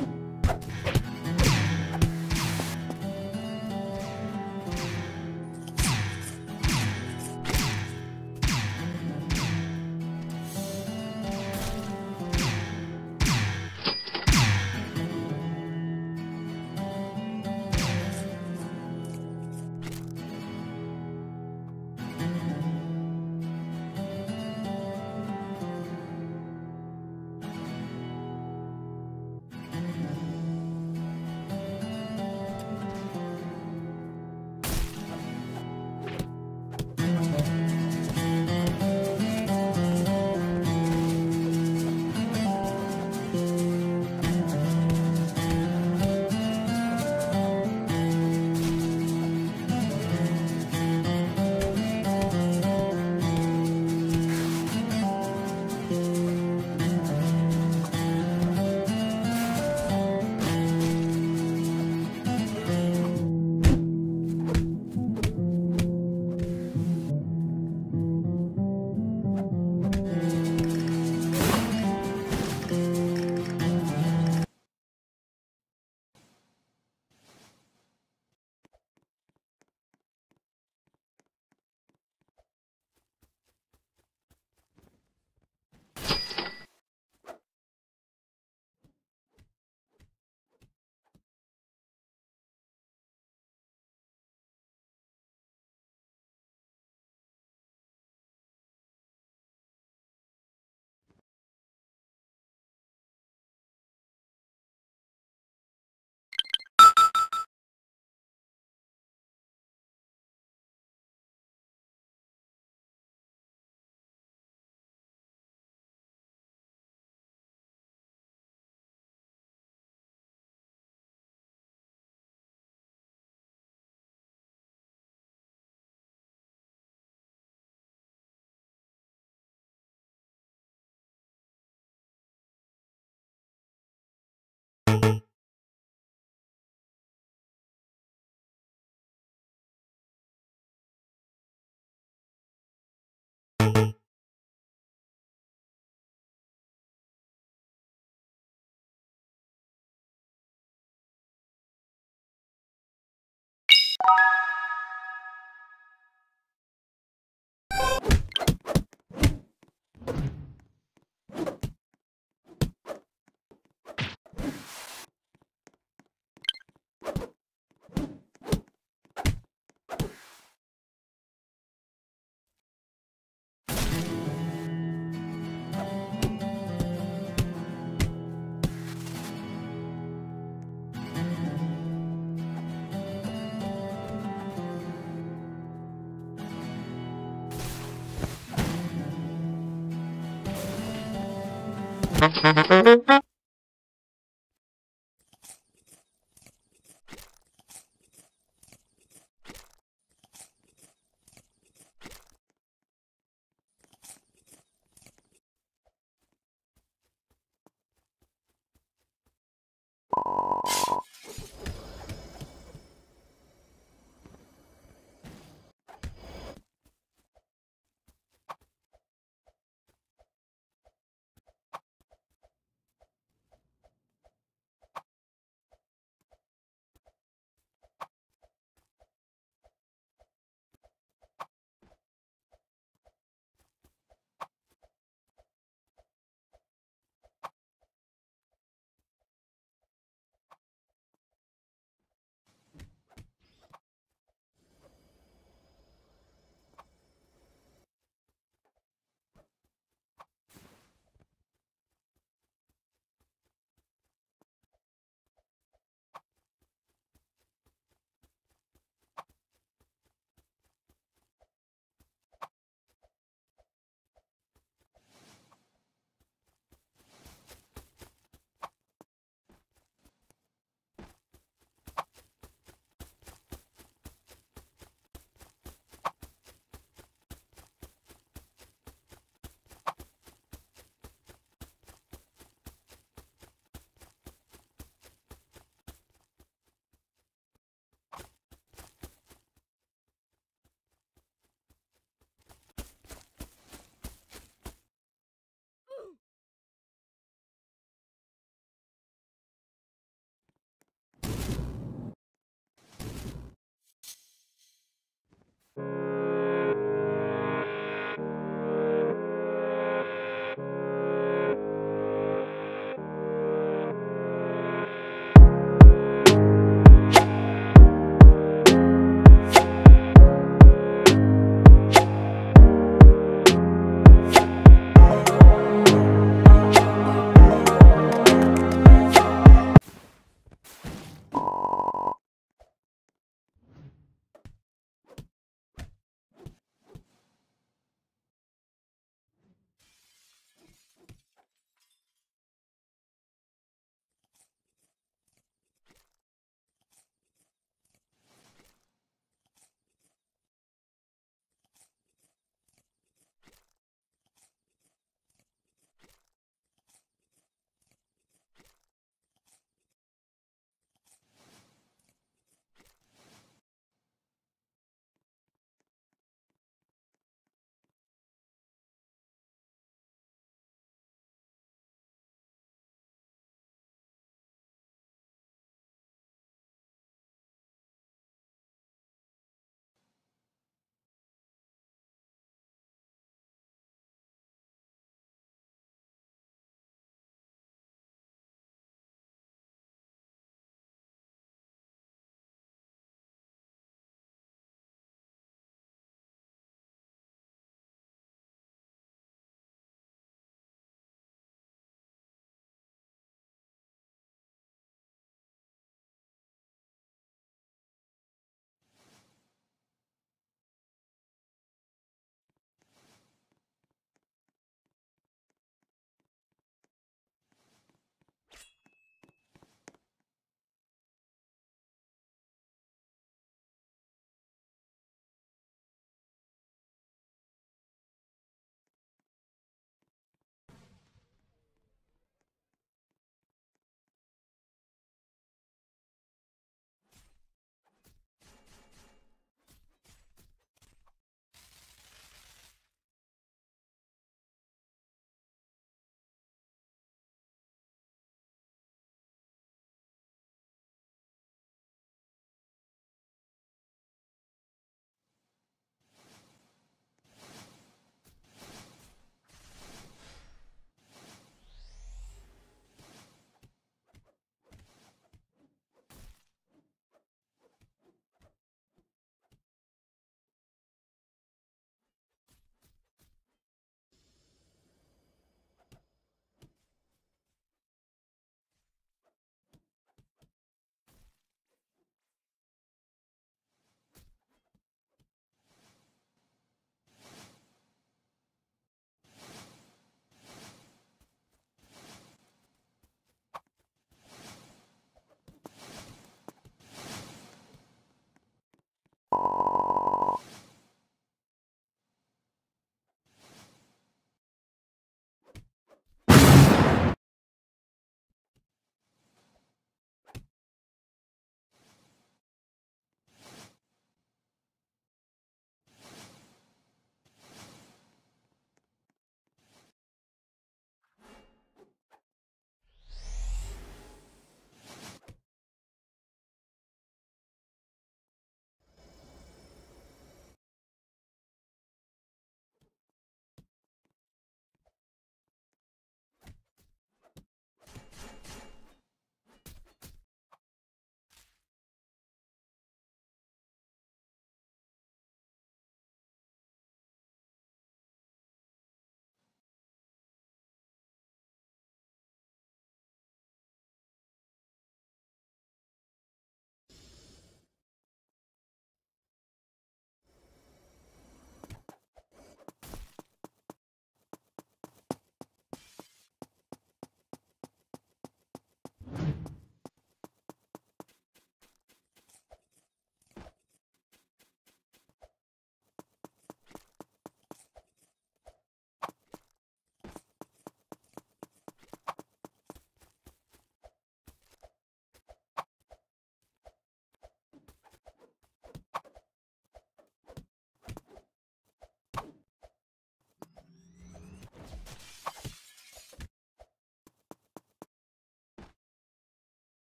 Ha